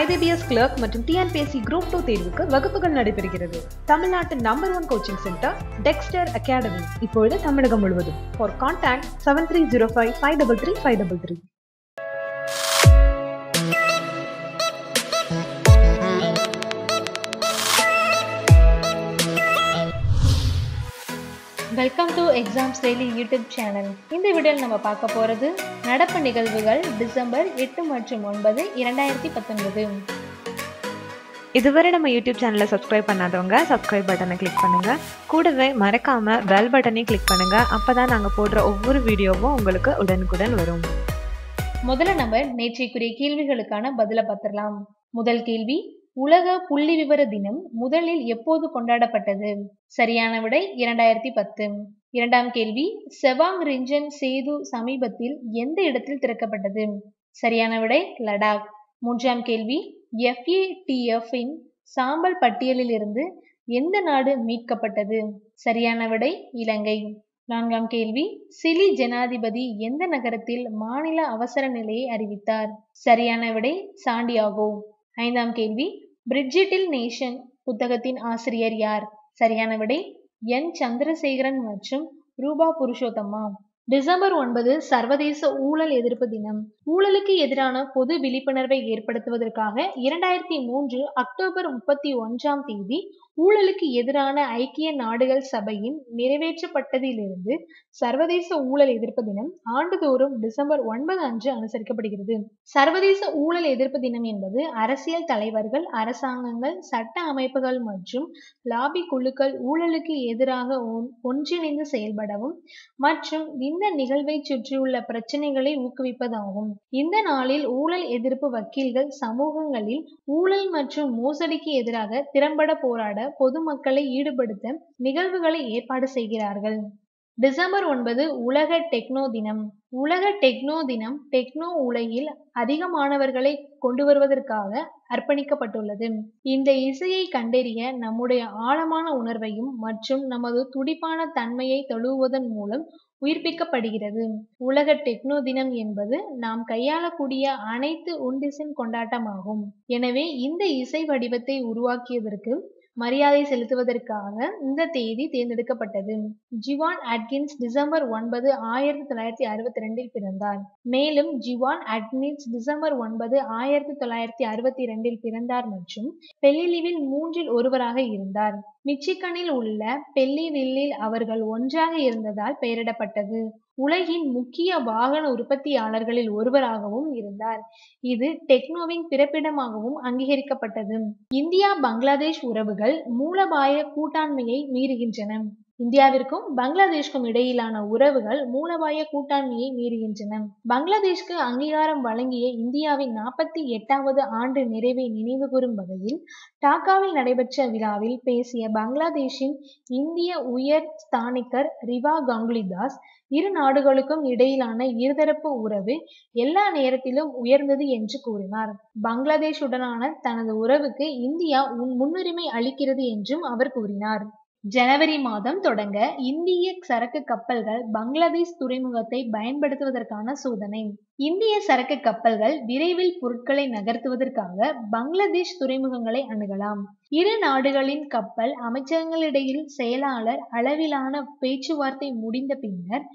IBPS clerk மற்றும் TNPSC group 2 தேர்வுக்கு வகுப்புகள் நடைபெறுகிறது. தமிழ்நாட்டின் No. 1 coaching center Dexter Academy இப்பொழுது தமிழகம் முழுவதும். For contact 7305533533. Welcome to Exams Daily YouTube channel. In this video, we will talk about நடப்பு நிகழ்வுகள் டிசம்பர் 8 மற்றும் 9, 2019. இதுவரை நம்ம YouTube channel subscribe பண்ணாதவங்க subscribe பட்டனை click பண்ணுங்க. கூடவே மறக்காம bell பட்டனை click பண்ணுங்க. அப்பதான் நாங்க போடுற ஒவ்வொரு வீடியோவும் உங்களுக்கு உடனுக்குடன் வரும். முதல்ல நம்ம நேற்றைக்குரிய கேள்விகளுக்கான பதிலை பார்த்திரலாம். முதல் கேள்வி, உலக புள்ளி விவர தினம் முதலில் எப்போது கொண்டாடப்பட்டது? சரியான விடை 2010. இரண்டாம் கேள்வி, செவாங் ரிஞ்சன் சேது சமீபத்தில் எந்த இடத்தில் திறக்கப்பட்டது? சரியான விடை லடாக். மூன்றாம் கேள்வி, FETF இன் சாம்பல் பட்டியலில் இருந்து எந்த நாடு மீட்கப்பட்டது? சரியான விடை இலங்கை. நான்காம் கேள்வி, சிலி ஜனாதிபதி எந்த நகரத்தில் மாநில அவசர நிலையை அறிவித்தார்? சரியான விடை சாண்டியாகோ. ஐந்தாம் கேள்வி, பிரிட்ஜிட்டில் நேஷன் புத்தகத்தின் ஆசிரியர் யார்? சரியான விடை என் சந்திரசேகரன் மற்றும் ரூபா புருஷோத்தம்மா. டிசம்பர் 9 சர்வதேச ஊழல் எதிர்ப்பு தினம். ஊழலுக்கு எதிரான பொது விழிப்புணர்வை ஏற்படுத்துவதற்காக 2003 அக்டோபர் 31 ஊழலுக்கு எதிரான ஐக்கிய நாடுகள் சபையின் நிறைவேற்றப்பட்டதிலிருந்து சர்வதேச ஊழல் எதிர்ப்பு தினம் ஆண்டுதோறும் டிசம்பர் 9 அனுசரிக்கப்படுகிறது. சர்வதேச ஊழல் எதிர்ப்பு தினம் என்பது அரசியல் தலைவர்கள், அரசாங்கங்கள், சட்ட அமைப்புகள் மற்றும் லாபி குழுக்கள் ஊழலுக்கு எதிராக ஒன்றிணைந்து செயல்படவும் மற்றும் இந்த நிகழ்வை சுற்றியுள்ள பிரச்சனைகளை ஊக்குவிப்பதாகும். இந்த நாளில் ஊழல் எதிர்ப்பு வக்கீல்கள் சமூகங்களில் ஊழல் மற்றும் மோசடிக்கு எதிராக திறம்பட போராட பொதுமக்களை ஈடுபடுத்த நிகழ்வுகளை ஏற்பாடு செய்கிறார்கள். டிசம்பர் 9 உலக டெக்னோ தினம். உலக டெக்னோ தினம் டெக்னோ உலகில் அதிகமானவர்களை கொண்டு வருவதற்காக அர்ப்பணிக்கப்பட்டுள்ளது. இந்த இசையை கண்டறிய நம்முடைய ஆழமான உணர்வையும் மற்றும் நமது துடிப்பான தன்மையை தழுவுவதன் மூலம் உயிர்ப்பிக்கப்படுகிறது. உலக டெக்னோ தினம் என்பது நாம் கையாளக்கூடிய அனைத்து உண்டிசின் கொண்டாட்டமாகும். எனவே இந்த இசை வடிவத்தை உருவாக்கியதற்கு மரியாதை செலுத்துவதற்காக இந்த தேதி தேர்ந்தெடுக்கப்பட்டது. ஜிவான் அட்கின்ஸ் டிசம்பர் 9 1962 பிறந்தார். மேலும் ஜிவான் அட்கின்ஸ் டிசம்பர் 9 1962 பிறந்தார் மற்றும் பெல்லிவில் 3இல் 1 இருந்தார். மிச்சிகனில் உள்ள பெல்லிவில்லில் அவர்கள் ஒன்றாக இருந்ததால் பெயரிடப்பட்டது. உலகின் முக்கிய வாகன உற்பத்தியாளர்களில் ஒருவராகவும் இருந்தார். இது டெக்னோவின் பிறப்பிடமாகவும் அங்கீகரிக்கப்பட்டது. இந்தியா பங்களாதேஷ் உறவுகள் மூலபாய கூட்டாண்மையை மீறுகின்றன. இந்தியாவிற்கும் பங்களாதேஷ்க்கும் இடையிலான உறவுகள் மூலபாய கூட்டாண்மையை மீறுகின்றன. பங்களாதேஷ்க்கு அங்கீகாரம் வழங்கிய இந்தியாவின் 48வது ஆண்டு நிறைவை நினைவுகூரும் வகையில் டாக்காவில் நடைபெற்ற விழாவில் பேசிய பங்களாதேஷின் இந்திய உயர் ஸ்தானிகர் ரிவா கங்குலிதாஸ், இரு நாடுகளுக்கும் இடையிலான இருதரப்பு உறவு எல்லா நேரத்திலும் உயர்ந்தது என்று கூறினார். பங்களாதேஷுடனான தனது உறவுக்கு இந்தியா முன்னுரிமை அளிக்கிறது என்றும் அவர் கூறினார். ஜனவரி தொடங்க இந்திய சரக்கு கப்பல்கள் பங்களாதேஷ் துறைமுகத்தை பயன்படுத்துவதற்கான சோதனை. இந்திய சரக்கு கப்பல்கள் விரைவில் பொருட்களை நகர்த்துவதற்காக பங்களாதேஷ் துறைமுகங்களை அணுகலாம். இரு நாடுகளின் கப்பல் அமைச்சகங்களிடையில் செயலாளர் அளவிலான பேச்சுவார்த்தை முடிந்த பின்னர்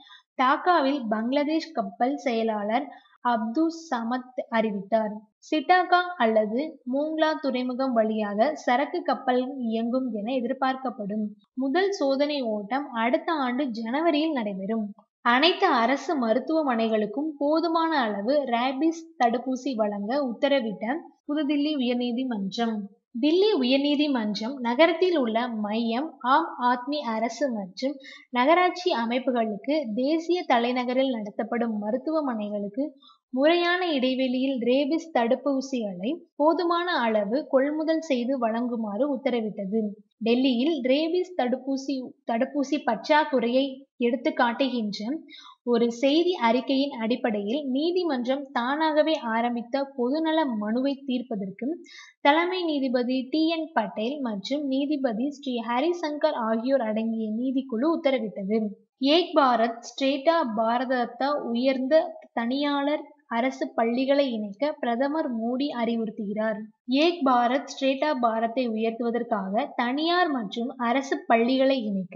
டாக்காவில் பங்களாதேஷ் கப்பல் செயலாளர் அப்துல் சமத் அறிவித்தார். சிட்டாகா அல்லது மூங்லா துறைமுகம் வழியாக சரக்கு கப்பல் இயங்கும் என எதிர்பார்க்கப்படும். முதல் சோதனை ஓட்டம் அடுத்த ஆண்டு ஜனவரியில் நடைபெறும். அனைத்து அரசு மருத்துவமனைகளுக்கும் போதுமான அளவு ரேபிஸ் தடுப்பூசி வழங்க உத்தரவிட்ட புதுதில்லி உயர்நீதிமன்றம். தில்லி உயர்நீதிமன்றம் நகரத்தில் உள்ள மையம், ஆம் ஆத்மி அரசு மற்றும் நகராட்சி அமைப்புகளுக்கு தேசிய தலைநகரில் நடத்தப்படும் மருத்துவமனைகளுக்கு முறையான இடைவெளியில் ரேபிஸ் தடுப்பூசிகளை போதுமான அளவு கொள்முதல் செய்து வழங்குமாறு உத்தரவிட்டது. டெல்லியில் ரேபிஸ் தடுப்பூசி பற்றாக்குறையை எடுத்து காட்டுகின்ற ஒரு செய்தி அறிக்கையின் அடிப்படையில் நீதிமன்றம் தானாகவே ஆரம்பித்த பொதுநல மனுவை தீர்ப்பதற்கு தலைமை நீதிபதி TN பட்டேல் மற்றும் நீதிபதி ஸ்ரீ ஹரிசங்கர் ஆகியோர் அடங்கிய நீதிக்குழு உத்தரவிட்டது. ஏக் பாரத் ஸ்ரேட்டா பாரதத்தா உயர்ந்த தனியாளர் அரசு பள்ளிகளை இணைக்க பிரதமர் மோடி அறிவுறுத்துகிறார். ஏக் பாரத் ஸ்ரேட்டா பாரத்தை உயர்த்துவதற்காக தனியார் மற்றும் அரசு பள்ளிகளை இணைக்க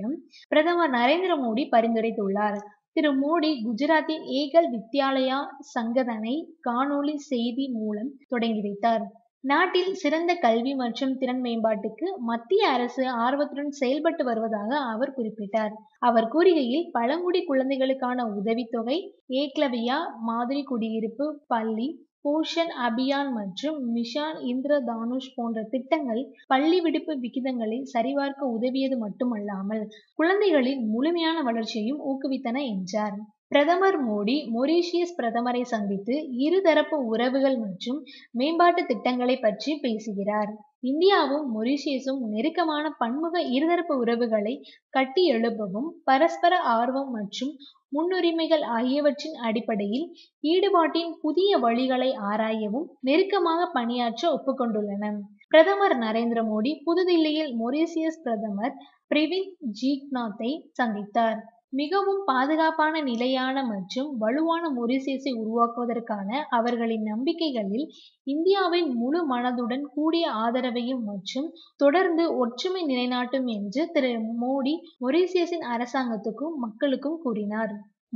பிரதமர் நரேந்திர மோடி பரிந்துரைத்துள்ளார். திரு மோடி குஜராத்தின் ஏகல் வித்யாலயா சங்கதனை காணொலி செய்தி மூலம் தொடங்கி வைத்தார். நாட்டில் சிறந்த கல்வி மற்றும் திறன் மேம்பாட்டுக்கு மத்திய அரசு ஆர்வத்துடன் செயல்பட்டு வருவதாக அவர் குறிப்பிட்டார். அவர் கூறுகையில் பழங்குடி குழந்தைகளுக்கான உதவித்தொகை, ஏக்லவ்யா மாதிரி குடியிருப்பு பள்ளி, போஷன் அபியான் மற்றும் மிஷான் இந்திர தானுஷ் போன்ற திட்டங்கள் பள்ளி விடுப்பு விகிதங்களை சரிபார்க்க உதவியது மட்டுமல்லாமல் குழந்தைகளின் முழுமையான வளர்ச்சியையும் ஊக்குவித்தன என்றார். பிரதமர் மோடி மொரீஷியஸ் பிரதமரை சந்தித்து இருதரப்பு உறவுகள் மற்றும் மேம்பாட்டு திட்டங்களை பற்றி பேசுகிறார். இந்தியாவும் மொரீஷியஸும் நெருக்கமான பன்முக இருதரப்பு உறவுகளை கட்டி எழுப்பவும் பரஸ்பர ஆர்வம் மற்றும் முன்னுரிமைகள் ஆகியவற்றின் அடிப்படையில் ஈடுபாட்டின் புதிய வழிகளை ஆராயவும் நெருக்கமாக பணியாற்ற ஒப்புக்கொண்டுள்ளன. பிரதமர் நரேந்திர மோடி புதுதில்லியில் மொரீஷியஸ் பிரதமர் பிரவிந்த் ஜிக்நாத்தை சந்தித்தார். மிகவும் பாதுகாப்பான, நிலையான மற்றும் வலுவான மொரீஷியஸை உருவாக்குவதற்கான அவர்களின் நம்பிக்கைகளில் இந்தியாவின் முழு மனதுடன் கூடிய ஆதரவையும் மற்றும் தொடர்ந்து ஒற்றுமை நிலைநாட்டும் என்று திரு மோடி மொரீஷியஸின் அரசாங்கத்துக்கும் மக்களுக்கும் கூறினார்.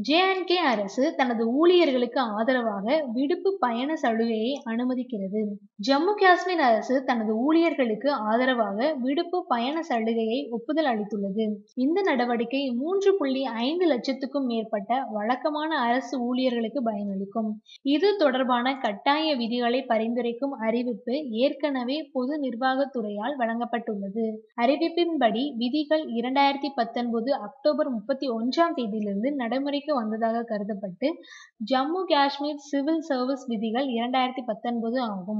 ஜே&கே அரசு தனது ஊழியர்களுக்கு ஆதரவாக விடுப்பு பயண சலுகையை அனுமதிக்கிறது. ஜம்மு காஷ்மீர் அரசு தனது ஊழியர்களுக்கு ஆதரவாக விடுப்பு பயண சலுகையை ஒப்புதல் அளித்துள்ளது. இந்த நடவடிக்கை 3.5 லட்சத்துக்கும் மேற்பட்ட வழக்கமான அரசு ஊழியர்களுக்கு பயனளிக்கும். இது தொடர்பான கட்டாய விதிகளை பரிந்துரைக்கும் அறிவிப்பு ஏற்கனவே பொது நிர்வாகத்துறையால் வழங்கப்பட்டுள்ளது. அறிவிப்பின்படி விதிகள் 2019 அக்டோபர் 31 நடைமுறை வந்ததாக கருதப்பட்டு ஜம்மு காஷ்மீர் சிவில் சர்வீஸ் விதிகள் 2019 ஆகும்.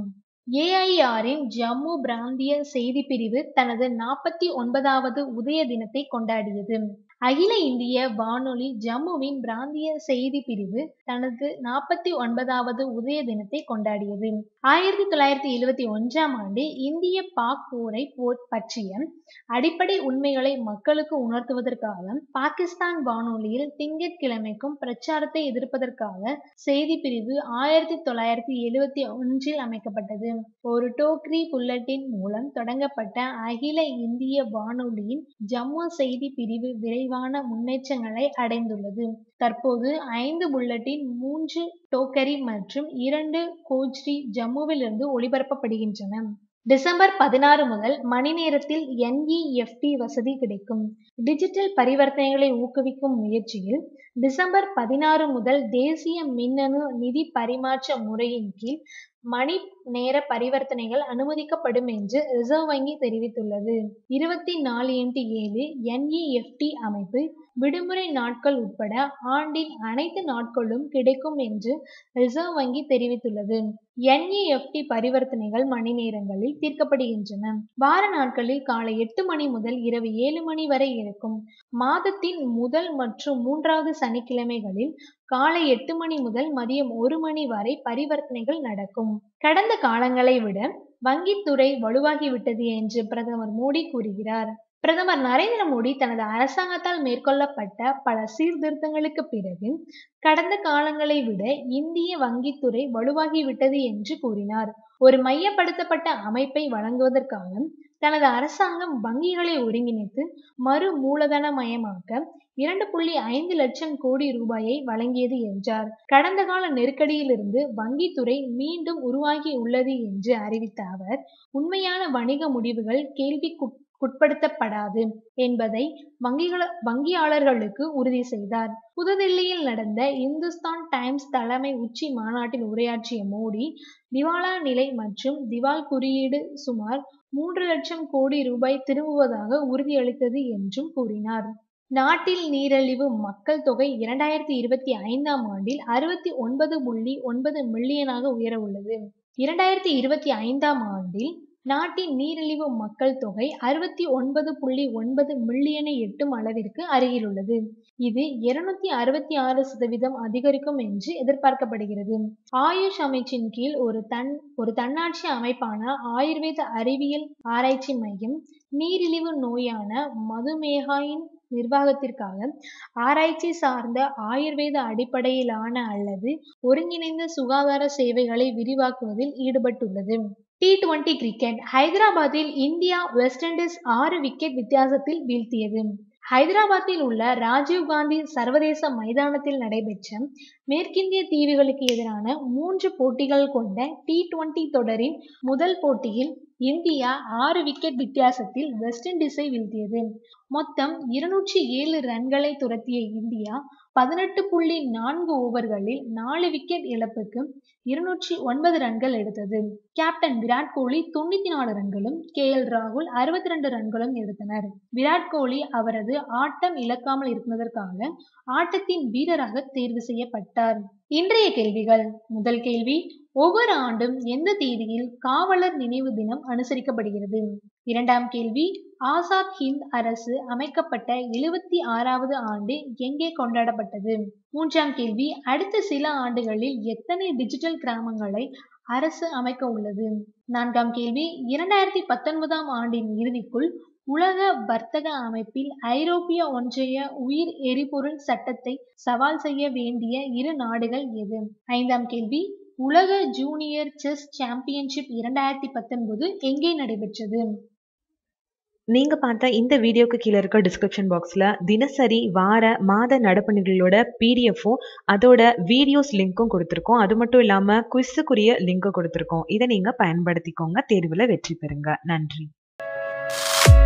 AIRஇன் ஜம்மு பிராந்திய செய்தி பிரிவு தனது 49வது உதய தினத்தை கொண்டாடியது. அகில இந்திய வானொலி ஜம்முவின் பிராந்திய செய்தி பிரிவு தனது 49வது உதய தினத்தை கொண்டாடியது. 1971ஆம் ஆண்டு இந்திய பாக் போரை பற்றிய அடிப்படை உண்மைகளை மக்களுக்கு உணர்த்துவதற்காக பாகிஸ்தான் வானொலியில் திங்கட்கிழமைக்கும் பிரச்சாரத்தை எதிர்ப்பதற்காக செய்தி பிரிவு 1971இல் அமைக்கப்பட்டது. ஒரு டோக்ரி புல்லட்டின் மூலம் தொடங்கப்பட்ட அகில இந்திய வானொலியின் ஜம்மு செய்தி பிரிவு விரைவில் முன்னேற்றங்களை அடைந்துள்ளது. தற்போது 5 புல்லட்டின், 3 டோக்கரி மற்றும் 2 கோஜ்ரி ஜம்முவிலிருந்து ஒளிபரப்பப்படுகின்றன. டிசம்பர் 16 முதல் மணி நேரத்தில் NEFT வசதி கிடைக்கும். டிஜிட்டல் பரிவர்த்தனைகளை ஊக்குவிக்கும் முயற்சியில் டிசம்பர் 16 முதல் தேசிய மின்னணு நிதி பரிமாற்ற முறையின் கீழ் மணி நேர பரிவர்த்தனைகள் அனுமதிக்கப்படும் என்று ரிசர்வ் வங்கி தெரிவித்துள்ளது. 24x7 NEFT அமைப்பு விடுமுறை நாட்கள் உட்பட ஆண்டின் அனைத்து நாட்களும் கிடைக்கும் என்று ரிசர்வ் வங்கி தெரிவித்துள்ளது. NEFT பரிவர்த்தனைகள் மணி நேரங்களில் தீர்க்கப்படுகின்றன. வார நாட்களில் காலை 8 மணி முதல் இரவு 7 மணி வரை இருக்கும். மாதத்தின் முதல் மற்றும் 3வது சனிக்கிழமைகளில் காலை 8 மணி முதல் மதியம் 1 மணி வரை பரிவர்த்தனைகள் நடக்கும். கடந்த காலங்களை விட வங்கித்துறை வலுவாகிவிட்டது என்று பிரதமர் மோடி கூறுகிறார். பிரதமர் நரேந்திர மோடி தனது அரசாங்கத்தால் மேற்கொள்ளப்பட்ட பல சீர்திருத்தங்களுக்கு பிறகு கடந்த காலங்களை விட இந்திய வங்கித்துறை வலுவாகிவிட்டது என்று கூறினார். ஒரு மையப்படுத்தப்பட்ட அமைப்பை வழங்குவதற்காக தனது அரசாங்கம் வங்கிகளை ஒருங்கிணைத்து மறு மூலதனமயமாக்க 2.5 லட்சம் கோடி ரூபாயை வழங்கியது என்றார். கடந்த கால நெருக்கடியிலிருந்து வங்கித்துறை மீண்டும் உருவாகி உள்ளது என்று அறிவித்த அவர், உண்மையான வணிக முடிவுகள் கேள்விக்குட்படுத்தப்படாது என்பதை வங்கியாளர்களுக்கு உறுதி செய்தார். புதுதில்லியில் நடந்த இந்துஸ்தான் டைம்ஸ் தலைமை உச்சி மாநாட்டில் உரையாற்றிய மோடி, திவாலா நிலை மற்றும் திவால் குறியீடு சுமார் 3 லட்சம் கோடி ரூபாய் திரும்புவதாக உறுதியளித்தது என்றும் கூறினார். நாட்டில் நீரழிவு மக்கள் தொகை 2025ஆம் ஆண்டில் 69.9 மில்லியனாக உயர உள்ளது. 2025ஆம் ஆண்டில் நாட்டின் நீரிழிவு மக்கள் தொகை 69.9 மில்லியனை எட்டும் அளவிற்கு அருகிலுள்ளது. இது 266% அதிகரிக்கும் என்று எதிர்பார்க்கப்படுகிறது. ஆயுஷ் அமைச்சின் கீழ் ஒரு தன்னாட்சி அமைப்பான ஆயுர்வேத அறிவியல் ஆராய்ச்சி மையம் நீரிழிவு நோயான மதுமேகாயின் நிர்வாகத்திற்காக ஆராய்ச்சி சார்ந்த ஆயுர்வேத அடிப்படையிலான அல்லது ஒருங்கிணைந்த சுகாதார சேவைகளை விரிவாக்குவதில் ஈடுபட்டுள்ளது. T20 cricket. ஹைதராபாத்தில் இந்தியா வெஸ்ட் இண்டீஸ் 6 விக்கெட் வித்தியாசத்தில் வீழ்த்தியது. ஹைதராபாத்தில் உள்ள ராஜீவ்காந்தி சர்வதேச மைதானத்தில் நடைபெற்ற மேற்கிந்திய தீவுகளுக்கு எதிரான 3 போட்டிகள் கொண்ட T20 தொடரின் முதல் போட்டியில் இந்தியா 6 விக்கெட் வித்தியாசத்தில் வெஸ்ட் இண்டீஸை வீழ்த்தியது. மொத்தம் 207 ரன்களை துரத்திய இந்தியா 18.4 ஓவர்களில் 4 விக்கெட் இழப்புக்கு 209 ரன்கள் எடுத்தது. கேப்டன் விராட் கோலி 94 ரன்களும் KL ராகுல் 62 ரன்களும் எடுத்தனர். விராட் கோலி அவரது ஆட்டம் இழக்காமல் இருந்ததற்காக ஆட்டத்தின் வீரராக தேர்வு செய்யப்பட்டார். இன்றைய கேள்விகள். முதல் கேள்வி, ஒவ்வொரு ஆண்டும் எந்த தேதியில் காவலர் நினைவு தினம் அனுசரிக்கப்படுகிறது? இரண்டாம் கேள்வி, ஆசாத் ஹிந்த் அரசு அமைக்கப்பட்ட 76வது ஆண்டு எங்கே கொண்டாடப்பட்டது? மூன்றாம் கேள்வி, அடுத்த சில ஆண்டுகளில் எத்தனை டிஜிட்டல் கிராமங்களை அரசு அமைக்க உள்ளது? நான்காம் கேள்வி, 2019ஆம் ஆண்டின் இறுதிக்குள் உலக வர்த்தக அமைப்பில் ஐரோப்பிய ஒன்றிய உயிர் எரிபொருள் சட்டத்தை சவால் செய்ய வேண்டிய 2 நாடுகள் எது? ஐந்தாம் கேள்வி, உலக ஜூனியர் செஸ் சாம்பியன்ஷிப் 2019 எங்கே நடைபெற்றது? நீங்க பார்த்த இந்த வீடியோக்கு கீழே இருக்க டிஸ்கிரிப்ஷன் பாக்ஸ்ல தினசரி வார மாத நடப்புகளோட பிடிஎஃப்பும் அதோட வீடியோஸ் லிங்க்கும் கொடுத்துருக்கோம். அது மட்டும் இல்லாம குவிஸுக்குரிய லிங்க்கும் கொடுத்துருக்கோம். இதை நீங்க பயன்படுத்திக்கோங்க. தேர்வுல வெற்றி பெறுங்க. நன்றி.